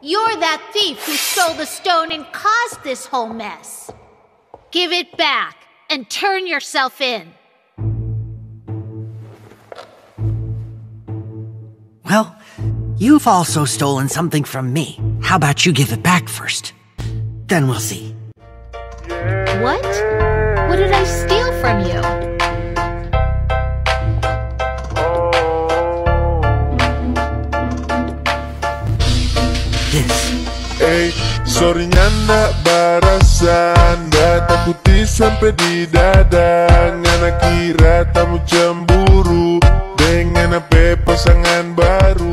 You're that thief who stole the stone and caused this whole mess. Give it back and turn yourself in. Well, you've also stolen something from me. How about you give it back first? Then we'll see. What? What did I steal from you? Hey, sorry nyana barasan, takuti sampai di dada. Nyana kira tamu cemburu dengan apa pasangan baru.